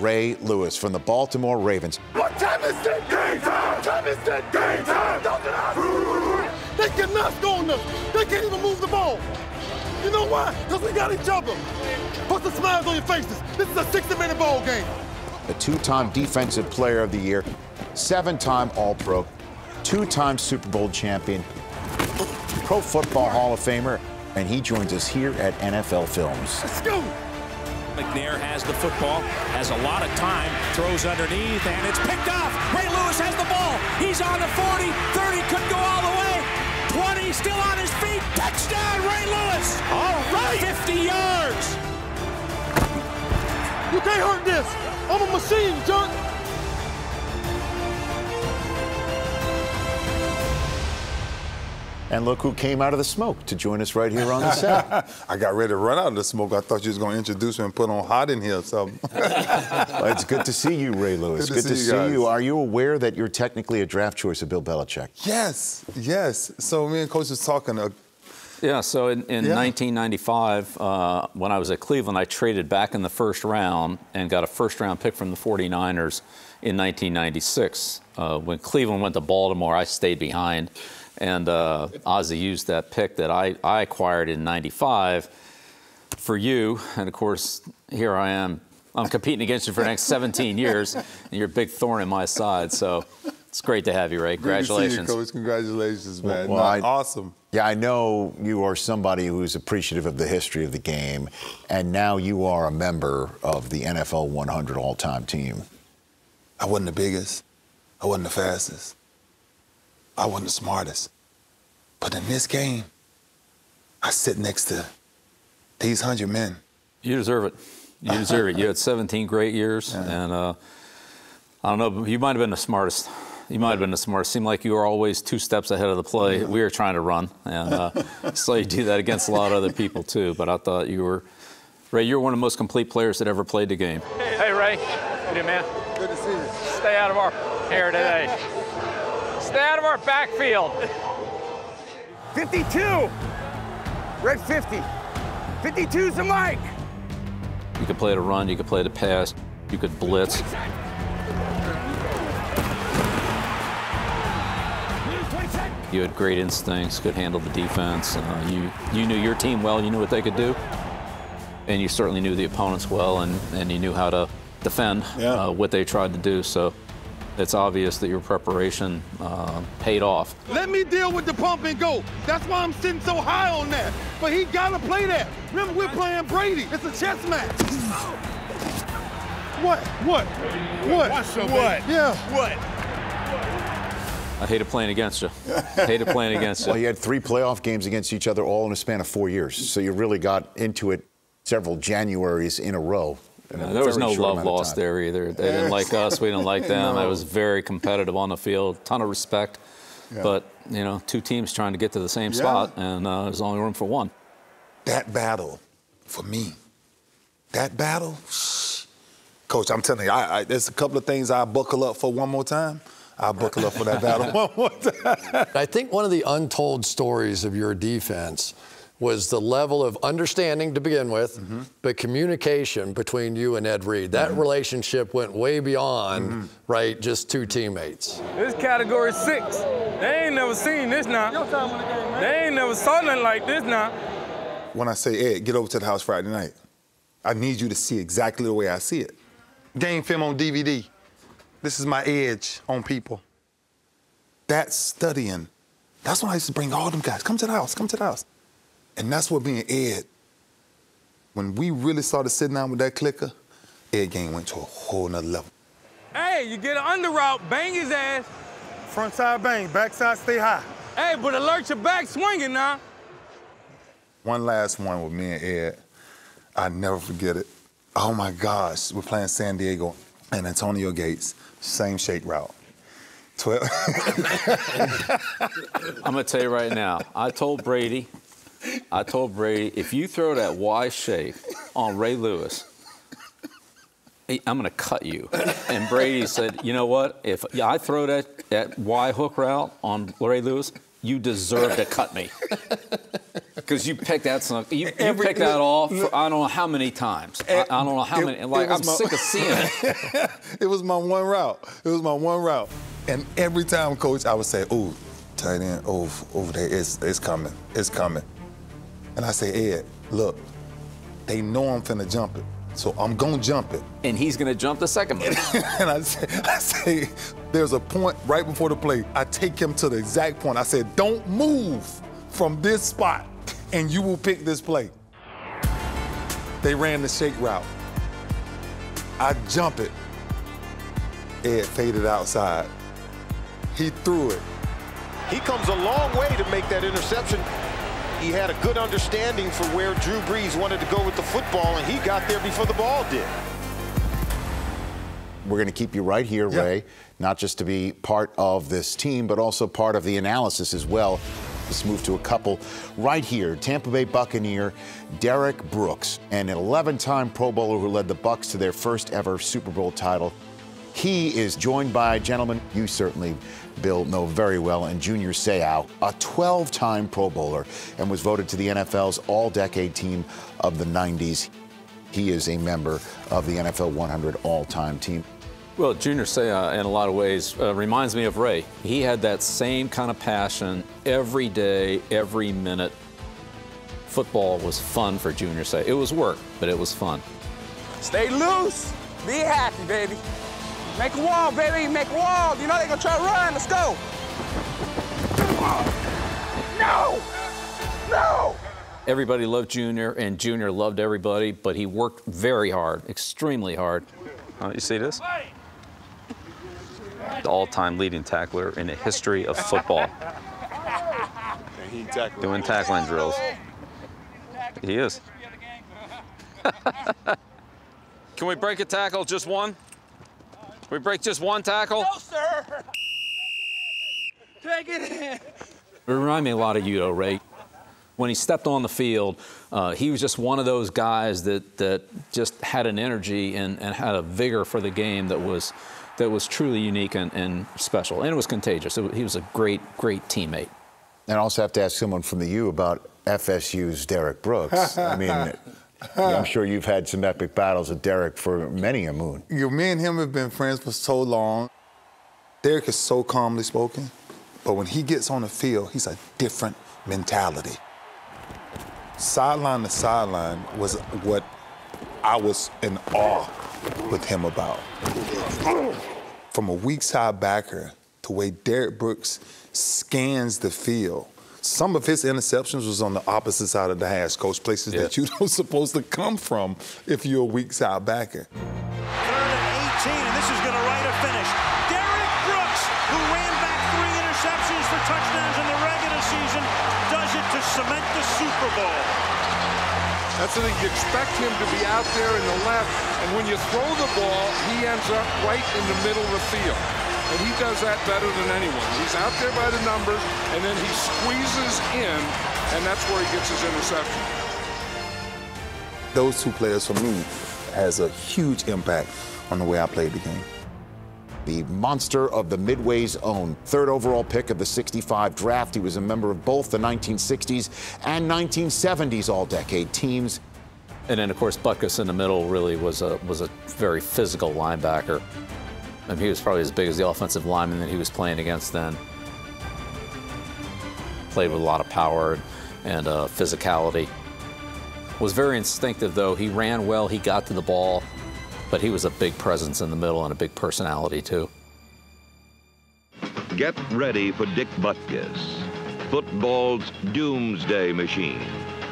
Ray Lewis from the Baltimore Ravens. What time is it? Game time! What time is it? Game time! They cannot go on us. They can't even move the ball. You know why? Because we got each other. Put some smiles on your faces. This is a 60-minute ball game. A two-time Defensive Player of the Year, seven-time All-Pro, two-time Super Bowl champion, Pro Football Hall of Famer, and he joins us here at NFL Films. Let's go! McNair has the football, has a lot of time, throws underneath, and it's picked off. Ray Lewis has the ball. He's on the 40, 30, couldn't go all the way. 20, still on his feet. Touchdown, Ray Lewis. All right. 50 yards. You can't hurt this. I'm a machine, John. And look who came out of the smoke to join us right here on the set. I got ready to run out of the smoke. I thought you was going to introduce me and put on hot in here or something. Well, it's good to see you, Ray Lewis. Good to see you. Are you aware that you're technically a draft choice of Bill Belichick? Yes, yes. So me and Coach was talking. So in 1995, when I was at Cleveland, I traded back in the first round and got a first-round pick from the 49ers in 1996. When Cleveland went to Baltimore, I stayed behind. And Ozzie used that pick that I acquired in 95 for you. And, of course, here I am. I'm competing against you for the next 17 years, and you're a big thorn in my side. So it's great to have you, Ray. Congratulations. Good to see you, Coach. Congratulations, man. Well, awesome. Yeah, I know you are somebody who's appreciative of the history of the game, and now you are a member of the NFL 100 all-time team. I wasn't the biggest. I wasn't the fastest. I wasn't the smartest, but in this game, I sit next to these 100 men. You deserve it. You deserve it. You had 17 great years, and I don't know, you might have been the smartest. You might have been the smartest. Seemed like you were always two steps ahead of the play. We were trying to run, and so you do that against a lot of other people too. But I thought you were, Ray, you were one of the most complete players that ever played the game. Hey, Ray. How you doing, man? Good to see you. Stay out of our hair today. Stay out of our backfield. 52. Red 50. 52's the mic. You could play to run. You could play to pass. You could blitz. 27. 27. You had great instincts. Could handle the defense. You knew your team well. You knew what they could do, and you certainly knew the opponents well, and you knew how to defend what they tried to do. So. It's obvious that your preparation paid off. Let me deal with the pump and go. That's why I'm sitting so high on that. But he gotta play that. Remember, we're playing Brady. It's a chess match. I hated playing against you. Well, you had three playoff games against each other all in a span of 4 years. So you really got into it several Januaries in a row. There was no love lost there either. They didn't like us. We didn't like them. No. I was very competitive on the field. Ton of respect. Yeah. But, you know, two teams trying to get to the same spot, and there's only room for one. That battle, for me, that battle, Coach, I'm telling you, there's a couple of things I buckle up for one more time. I buckle up for that battle one more time. I think one of the untold stories of your defense was the level of understanding to begin with, but communication between you and Ed Reed. That relationship went way beyond, right, just two teammates. This category 6. They ain't never seen this now. They ain't never saw nothing like this now. When I say, Ed, get over to the house Friday night, I need you to see exactly the way I see it. Game film on DVD. This is my edge on people. That's studying. That's when I used to bring all them guys. Come to the house, come to the house. And that's what being Ed, when we really started sitting down with that clicker, Ed game went to a whole nother level. Hey, you get an under route, bang his ass. Front side bang, back side stay high. Hey, but alert your back swinging now. One last one with me and Ed, I never forget it. Oh my gosh, we're playing San Diego and Antonio Gates, same shake route. 12. I'm gonna tell you right now, I told Brady, if you throw that Y shape on Ray Lewis, I'm going to cut you. And Brady said, you know what? If I throw that Y hook route on Ray Lewis, you deserve to cut me. Because you picked that song. You picked that off for I don't know how many times. I don't know how many. Like, I'm sick of seeing it. It was my one route. It was my one route. And every time, Coach, I would say, ooh, tight end, oh, over there, it's coming. It's coming. And I say, Ed, look, they know I'm finna jump it. So I'm gonna jump it. And he's gonna jump the second one. And I say, there's a point right before the play. I take him to the exact point. I said, don't move from this spot and you will pick this play. They ran the shake route. I jump it. Ed faded outside. He threw it. He comes a long way to make that interception. He had a good understanding for where Drew Brees wanted to go with the football, and he got there before the ball did. We're going to keep you right here, yeah. Ray, not just to be part of this team, but also part of the analysis as well. Let's move to a couple right here. Tampa Bay Buccaneer Derek Brooks, and an 11-time Pro Bowler who led the Bucs to their first ever Super Bowl title. He is joined by gentlemen you certainly, Bill, know very well, and Junior Seau, a 12-time Pro Bowler, and was voted to the NFL's All-Decade Team of the 90s. He is a member of the NFL 100 all-time team. Well, Junior Seau, in a lot of ways, reminds me of Ray. He had that same kind of passion every day, every minute. Football was fun for Junior Seau. It was work, but it was fun. Stay loose. Be happy, baby. Make a wall, baby, make a wall. You know they're gonna try to run, let's go. No, no. Everybody loved Junior, and Junior loved everybody, but he worked very hard, extremely hard. You see this? The all-time leading tackler in the history of football. Doing tackling drills. He is. Can we break a tackle, just one? We break just one tackle? No, sir! Take it in! It reminded me a lot of you, though, Ray. When he stepped on the field, he was just one of those guys that just had an energy and had a vigor for the game that was truly unique and special. And it was contagious. He was a great, great teammate. And I also have to ask someone from the U about FSU's Derek Brooks. I mean... I'm sure you've had some epic battles with Derek for many a moon. Me and him have been friends for so long. Derek is so calmly spoken, but when he gets on the field, he's a different mentality. Sideline to sideline was what I was in awe with him about. From a weak side backer to the way Derek Brooks scans the field. Some of his interceptions was on the opposite side of the hash, Coach, places that you don't supposed to come from if you're a weak side backer. 3rd and 18, and this is going to write a finish. Derek Brooks, who ran back 3 interceptions for touchdowns in the regular season, does it to cement the Super Bowl. That's something you expect him to be out there in the left, and when you throw the ball, he ends up right in the middle of the field. And he does that better than anyone. He's out there by the numbers, and then he squeezes in, and that's where he gets his interception. Those 2 players, for me, has a huge impact on the way I played the game. The monster of the Midway's own, 3rd overall pick of the 65 draft. He was a member of both the 1960s and 1970s all-decade teams. And then, of course, Butkus in the middle really was a very physical linebacker. I mean, he was probably as big as the offensive lineman that he was playing against then. Played with a lot of power and physicality. Was very instinctive, though. He ran well, he got to the ball, but he was a big presence in the middle and a big personality, too. Get ready for Dick Butkus, football's doomsday machine.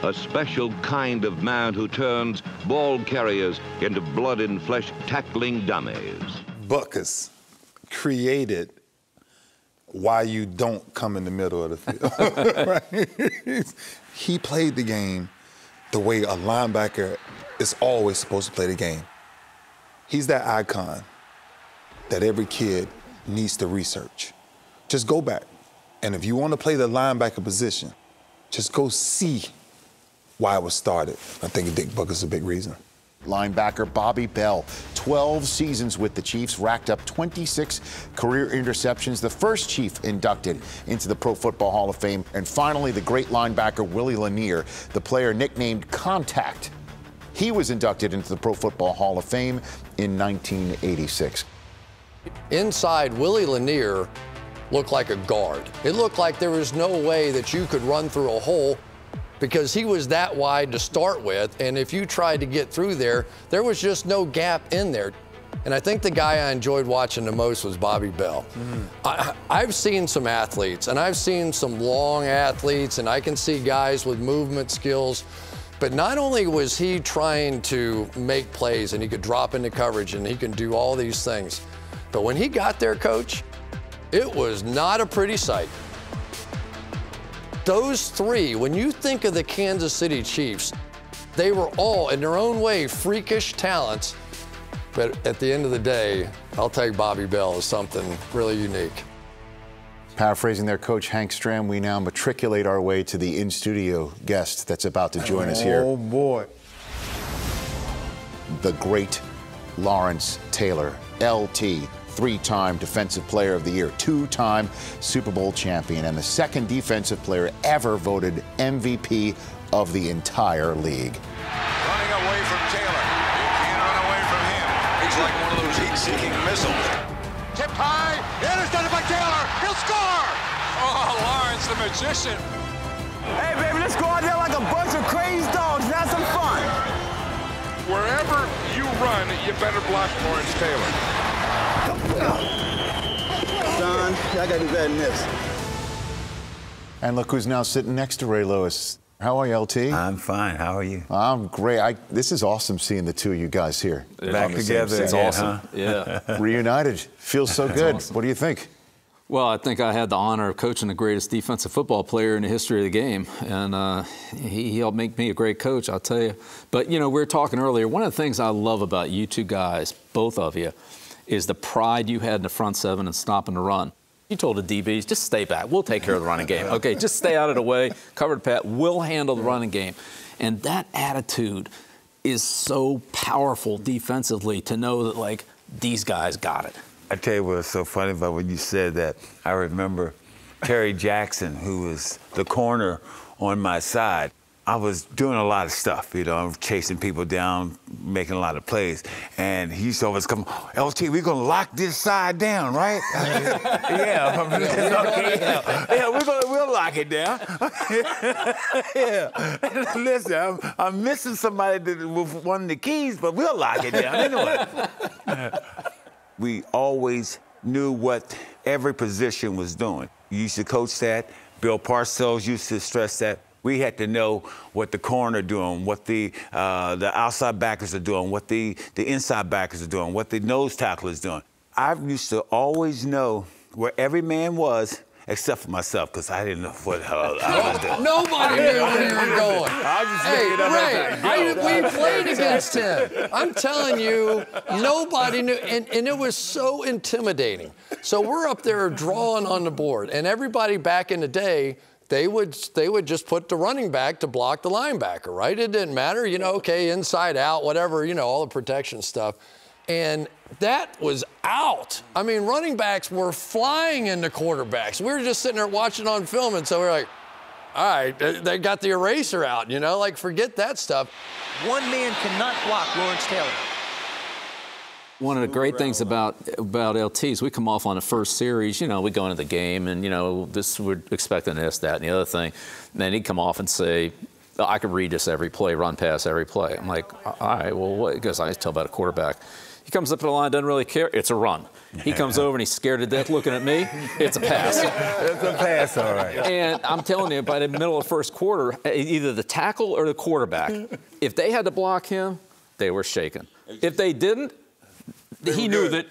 A special kind of man who turns ball carriers into blood and flesh tackling dummies. Butkus created why you don't come in the middle of the field. Right? He played the game the way a linebacker is always supposed to play the game. He's that icon that every kid needs to research. Just go back, and if you want to play the linebacker position, just go see why it was started. I think Dick Butkus is a big reason. Linebacker Bobby Bell, 12 seasons with the Chiefs, racked up 26 career interceptions, the first Chief inducted into the Pro Football Hall of Fame. And finally, the great linebacker Willie Lanier, the player nicknamed Contact. He was inducted into the Pro Football Hall of Fame in 1986. Inside, Willie Lanier looked like a guard. It looked like there was no way that you could run through a hole, because he was that wide to start with, and if you tried to get through there, there was just no gap in there. And I think the guy I enjoyed watching the most was Bobby Bell. I've seen some athletes, and I've seen some long athletes, and I can see guys with movement skills, but not only was he trying to make plays, and he could drop into coverage, and he can do all these things, but when he got there, Coach, it was not a pretty sight. Those three, when you think of the Kansas City Chiefs, they were all, in their own way, freakish talents. But at the end of the day, I'll take Bobby Bell as something really unique. Paraphrasing their coach, Hank Stram, we now matriculate our way to the in-studio guest that's about to join us here. Oh, boy. The great Lawrence Taylor, LT. Three-time Defensive Player of the Year, two-time Super Bowl champion, and the second defensive player ever voted MVP of the entire league. Running away from Taylor. You can't run away from him. He's like one of those heat-seeking missiles. Tipped high, intercepted by Taylor. He'll score! Oh, Lawrence, the magician. Hey, baby, let's go out there like a bunch of crazy dogs and have some fun. Wherever you run, you better block Lawrence Taylor. Don, I gotta do better than this. And look who's now sitting next to Ray Lewis. How are you, LT? I'm fine. How are you? I'm great. This is awesome seeing the two of you guys here. Back together. It's awesome. Yeah. Reunited. Feels so good. Awesome. What do you think? Well, I think I had the honor of coaching the greatest defensive football player in the history of the game, and he helped make me a great coach, I'll tell you. But, you know, we were talking earlier. One of the things I love about you two guys, both of you, is the pride you had in the front seven and stopping the run. You told the DBs, just stay back. We'll take care of the running game. Okay, just stay out of the way. Covered pat. We'll handle the running game. And that attitude is so powerful defensively, to know that, like, these guys got it. I tell you what's so funny about when you said that. I remember Terry Jackson, who was the corner on my side. I was doing a lot of stuff, you know, chasing people down, making a lot of plays. And he used to always come, LT, we're going to lock this side down, right? Yeah, we'll lock it down. Yeah. Listen, I'm missing somebody with one of the keys, but we'll lock it down anyway. We always knew what every position was doing. You used to coach that. Bill Parcells used to stress that. We had to know what the corner doing, what the outside backers are doing, what the inside backers are doing, what the nose tacklers doing. I used to always know where every man was, except for myself, because I didn't know what the hell I was doing. Nobody knew where you were going. I was just making up. Ray, we played against him. I'm telling you, nobody knew. And it was so intimidating. So we're up there drawing on the board, and everybody back in the day, they would just put the running back to block the linebacker, right? It didn't matter, you know, okay, inside, out, whatever, you know, all the protection stuff. And that was out. I mean, running backs were flying into quarterbacks. We were just sitting there watching on film, and so we were like, all right, they got the eraser out, you know? Like, forget that stuff. One man cannot block Lawrence Taylor. One of the great things about LT is we come off on the first series, you know, we go into the game and, you know, this, we're expecting this, that, and the other thing. And then he'd come off and say, oh, I can read this every play, run pass every play. I'm like, all right, well, what? Because I always tell about a quarterback. He comes up to the line, doesn't really care. It's a run. He comes over and he's scared to death looking at me. It's a pass. It's a pass, all right. And I'm telling you, by the middle of the first quarter, either the tackle or the quarterback, if they had to block him, they were shaken. If they didn't, He knew that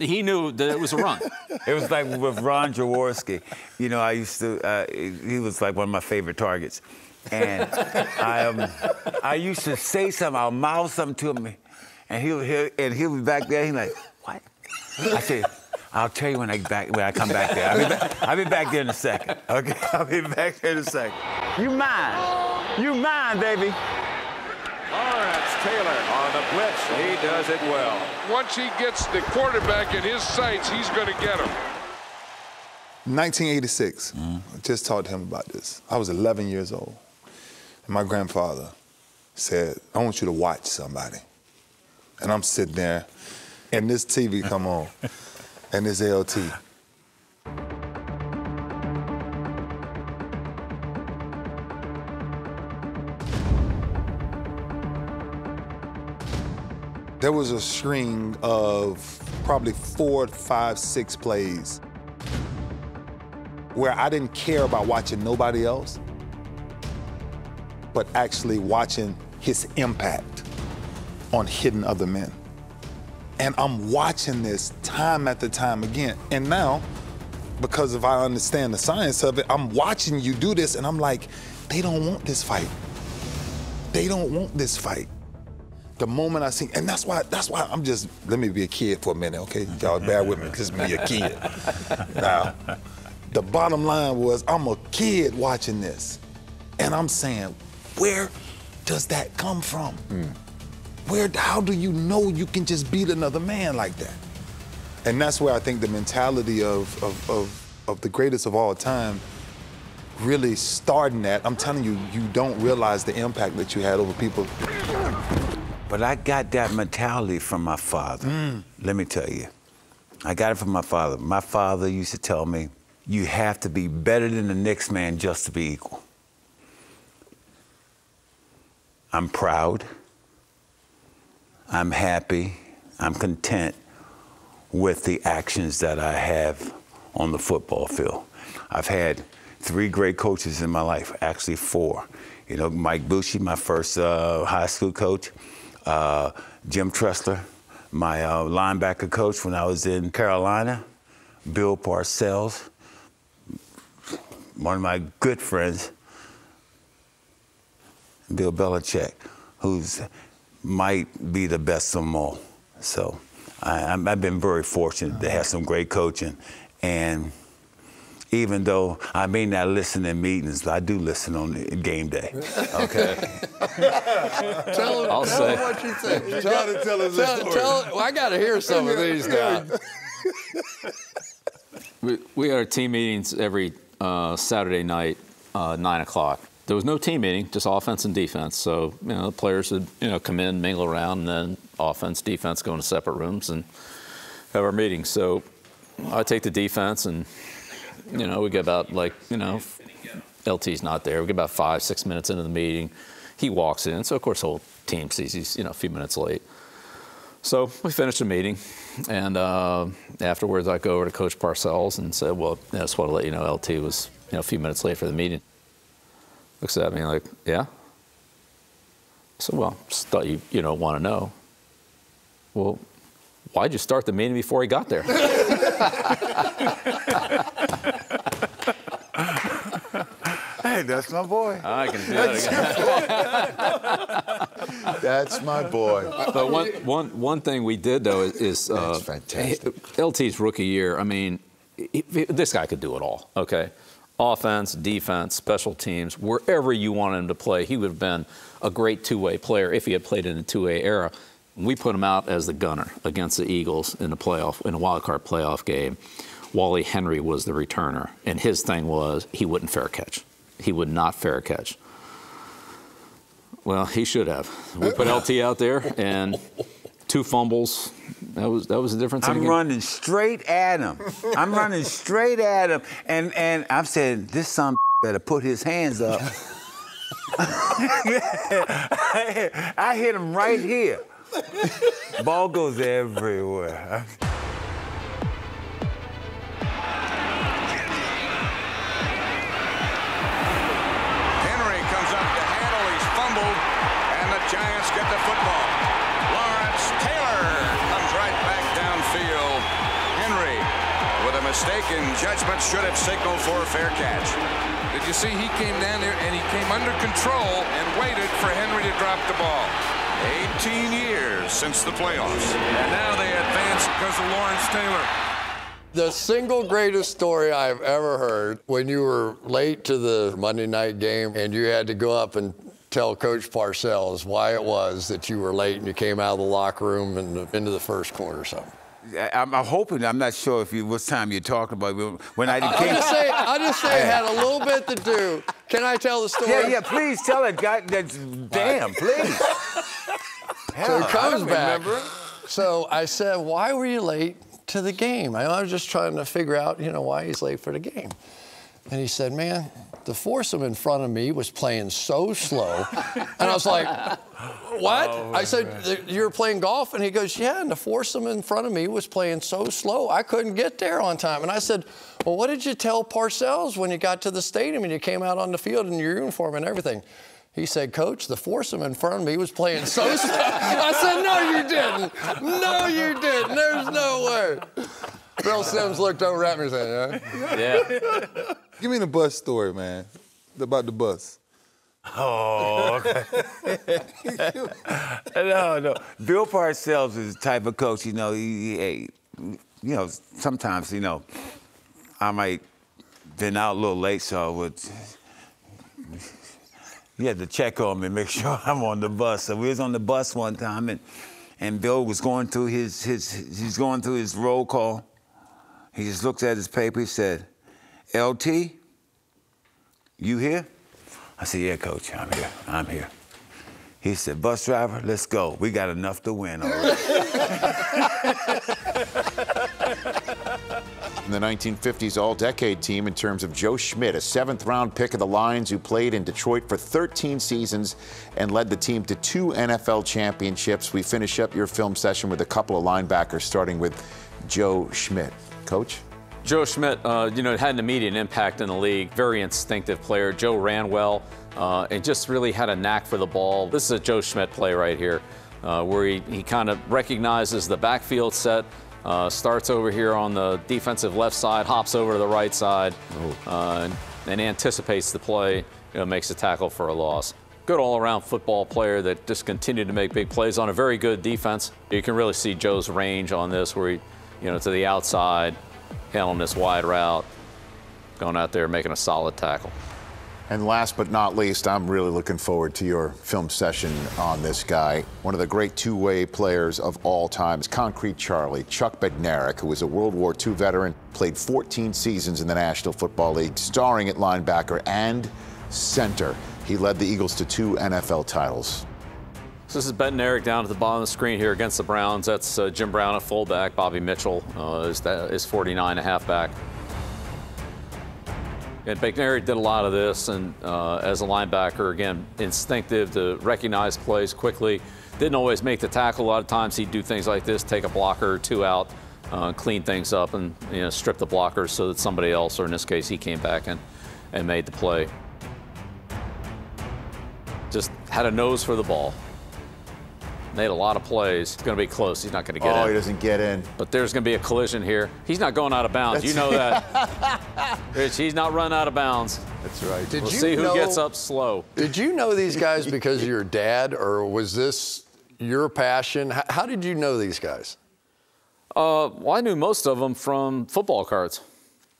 it was a run. It was like with Ron Jaworski. You know, I used to. He was like one of my favorite targets, and I used to say something. I'll mouth something to him, and he'll be back there. He's like, what? I said, I'll tell you when I come back there. I'll be back there in a second. Okay, I'll be back there in a second. You mine, baby. All right. Taylor on the blitz. He does it well. Once he gets the quarterback in his sights, he's going to get him. 1986, I just talked to him about this. I was 11 years old. And my grandfather said, I want you to watch somebody. And I'm sitting there, and this TV come on, and this LT. There was a string of probably 4, 5, 6 plays where I didn't care about watching nobody else, but actually watching his impact on hitting other men. And I'm watching this time after time again. And now, because if I understand the science of it, I'm watching you do this and I'm like, they don't want this fight. They don't want this fight. The moment I see, and that's why I'm just, let me be a kid for a minute, okay? Y'all bear with me, just be a kid. Now, the bottom line was I'm a kid watching this. And I'm saying, where does that come from? How do you know you can just beat another man like that? And that's where I think the mentality of the greatest of all time really starting that. I'm telling you, you don't realize the impact that you had over people. But I got that mentality from my father. Let me tell you. I got it from my father. My father used to tell me, you have to be better than the next man just to be equal. I'm proud. I'm happy, I'm content with the actions that I have on the football field. I've had 3 great coaches in my life, actually 4. You know, Mike Bucci, my first high school coach, Jim Tressler, my linebacker coach when I was in Carolina, Bill Parcells, one of my good friends, Bill Belichick, who's might be the best of them all. So I've been very fortunate to have some great coaching. And even though I may not listen in meetings, but I do listen on game day. Okay? tell him what you think. You gotta tell us the story. Well, I gotta hear some of these now. We had our team meetings every Saturday night, 9 o'clock. There was no team meeting, just offense and defense. So, you know, the players would, you know, come in, mingle around, and then offense, defense, go into separate rooms and have our meetings. So I take the defense and, you know, we get about, like, you know, LT's not there. We get about 5, 6 minutes into the meeting. He walks in. So, of course, the whole team sees he's, you know, a few minutes late. So we finished the meeting. And afterwards, I go over to Coach Parcells and said, well, I just want to let you know LT was, you know, a few minutes late for the meeting. Looks at me like, yeah? So, well, just thought you know, want to know. Well, why'd you start the meeting before he got there? Hey, that's my boy. I can do that again. That's my boy. But one thing we did, though, is that's fantastic. LT's rookie year, I mean, this guy could do it all, okay? Offense, defense, special teams, wherever you wanted him to play, he would have been a great two-way player if he had played in the two-way era. We put him out as the gunner against the Eagles in the playoff, in a wild-card playoff game. Wally Henry was the returner, and his thing was he wouldn't fair catch. He would not fair catch. Well, he should have. We put LT out there, and 2 fumbles. That was the difference. I'm running straight at him. I'm running straight at him, and I'm saying this son of a better put his hands up. I hit him right here. Ball goes everywhere. Henry comes up to handle. He's fumbled, and the Giants get the football. Lawrence Taylor. Henry, with a mistaken judgment, should have signaled for a fair catch. Did you see he came down there and he came under control and waited for Henry to drop the ball? 18 years since the playoffs. And now they advance because of Lawrence Taylor. The single greatest story I've ever heard, when you were late to the Monday night game and you had to go up and tell Coach Parcells why it was that you were late and you came out of the locker room and into the first quarter or something. I'm hoping, I'm not sure if you, what time you're talking about. When I came, I just say it had a little bit to do. Can I tell the story? Yeah, yeah, please tell it. God, that's, damn, please. Hell, so it comes back. Remember. So I said, why were you late to the game? I was just trying to figure out, you know, why he's late for the game. And he said, man, the foursome in front of me was playing so slow. And I was like, what? Oh, I said, you were playing golf? And he goes, yeah, and the foursome in front of me was playing so slow, I couldn't get there on time. And I said, well, what did you tell Parcells when you got to the stadium and you came out on the field in your uniform and everything? He said, Coach, the foursome in front of me was playing so slow. I said, no, you didn't. No, you didn't. There's no way. Bill Sims looked over at me and said, yeah. Yeah. Give me the bus story, man. About the bus. Oh, okay. No. Bill Parcells is the type of coach, you know, you know, sometimes, you know, I might been out a little late, so I would... He had to check on me, make sure I'm on the bus. So we was on the bus one time, and Bill was going through his roll call. He just looked at his paper. He said, "LT, you here?" I said, "Yeah, Coach, I'm here. I'm here." He said, "Bus driver, let's go. We got enough to win already." In the 1950s All-Decade team in terms of Joe Schmidt, a seventh-round pick of the Lions who played in Detroit for 13 seasons and led the team to 2 NFL championships. We finish up your film session with a couple of linebackers, starting with Joe Schmidt. Coach? Joe Schmidt, you know, had an immediate impact in the league. Very instinctive player. Joe ran well and just really had a knack for the ball. This is a Joe Schmidt play right here where he kind of recognizes the backfield set, starts over here on the defensive left side, hops over to the right side, and anticipates the play, you know, makes a tackle for a loss. Good all-around football player that just continued to make big plays on a very good defense. You can really see Joe's range on this where he, you know, to the outside, handling this wide route, going out there, making a solid tackle. And last but not least, I'm really looking forward to your film session on this guy. One of the great two-way players of all time is Concrete Charlie, Chuck Bednarik, who was a World War II veteran, played 14 seasons in the National Football League, starring at linebacker and center. He led the Eagles to 2 NFL titles. So this is Bednarik down at the bottom of the screen here against the Browns. That's Jim Brown at fullback. Bobby Mitchell is 49 at halfback. And Bednarik did a lot of this, and as a linebacker, again, instinctive to recognize plays quickly. Didn't always make the tackle. A lot of times he'd do things like this, take a blocker or two out, clean things up, and, you know, strip the blockers so that somebody else, or in this case, he came back and made the play. Just had a nose for the ball. Made a lot of plays. It's going to be close. He's not going to get in. Oh, he doesn't get in. But there's going to be a collision here. He's not going out of bounds. That's, you know that. Rich, he's not run out of bounds. That's right. We'll see who gets up slow. Did you know these guys because of your dad, or was this your passion? How did you know these guys? Well, I knew most of them from football cards.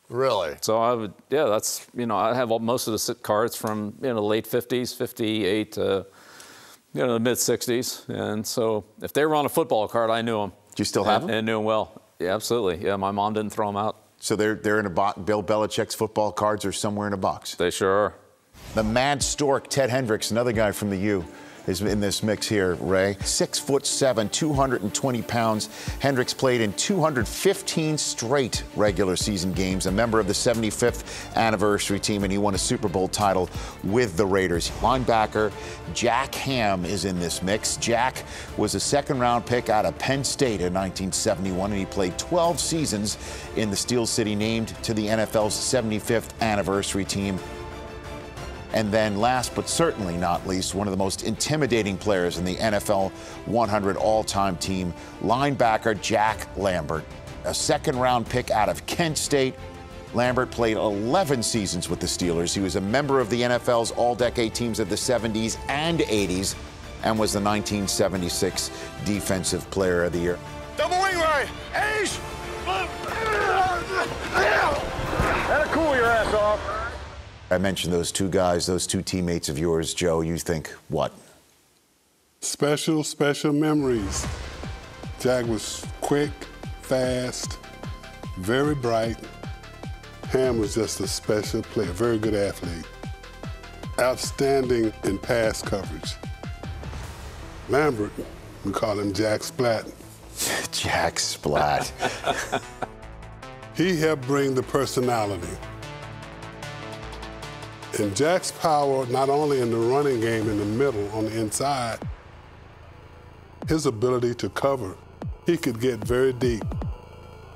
Really? So I would, yeah, that's, you know, I have most of the cards from, you know, the late 50s, 58 to... you know, the mid-60s, and so if they were on a football card, I knew them. Do you still have them? And knew them well. Yeah, absolutely. Yeah, my mom didn't throw them out. So they're in a box. Bill Belichick's football cards are somewhere in a box. They sure are. The mad stork, Ted Hendricks, another guy from the U, is in this mix here, Ray. 6'7", 220 pounds. Hendricks played in 215 straight regular season games, a member of the 75th anniversary team, and he won a Super Bowl title with the Raiders. Linebacker Jack Ham is in this mix. Jack was a second-round pick out of Penn State in 1971, and he played 12 seasons in the Steel City, named to the NFL's 75th anniversary team. And then last but certainly not least, one of the most intimidating players in the NFL 100 all-time team, linebacker Jack Lambert, a second-round pick out of Kent State. Lambert played 11 seasons with the Steelers. He was a member of the NFL's all-decade teams of the 70s and 80s and was the 1976 Defensive Player of the Year. Double wing right, ace! That'll cool your ass off. I mentioned those two guys, those two teammates of yours, Joe. You think what? Special, special memories. Jag was quick, fast, very bright. Ham was just a special player, very good athlete. Outstanding in pass coverage. Lambert, we call him Jack Splat. Jack Splat. He helped bring the personality. And Jack's power, not only in the running game, in the middle, on the inside, his ability to cover, he could get very deep.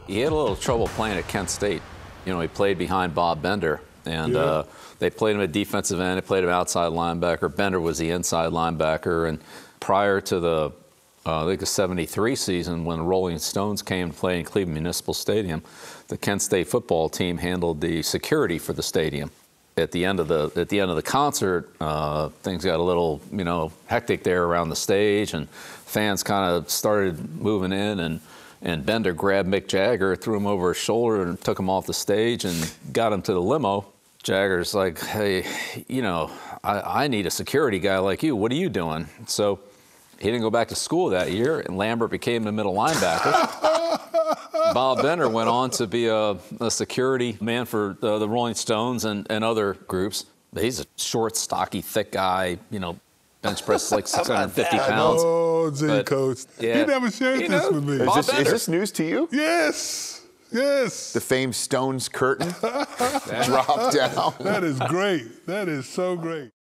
He had a little trouble playing at Kent State. You know, he played behind Bob Bender, and yeah. They played him at defensive end, they played him outside linebacker. Bender was the inside linebacker, and prior to the I think the 73 season, when the Rolling Stones came to play in Cleveland Municipal Stadium, the Kent State football team handled the security for the stadium. At the end of the concert, things got a little, you know, hectic there around the stage, and fans kind of started moving in, and Bender grabbed Mick Jagger, threw him over his shoulder, and took him off the stage and got him to the limo. Jagger's like, hey, you know, I need a security guy like you. What are you doing? So he didn't go back to school that year, and Lambert became the middle linebacker. Bob Bender went on to be a security man for the Rolling Stones and other groups. He's a short, stocky, thick guy, you know, bench press like 650 pounds. Oh, gee, Coach. Yeah. You never shared this with me. Is this news to you? Yes. Yes. The famed Stones curtain dropped down. That is great. That is so great.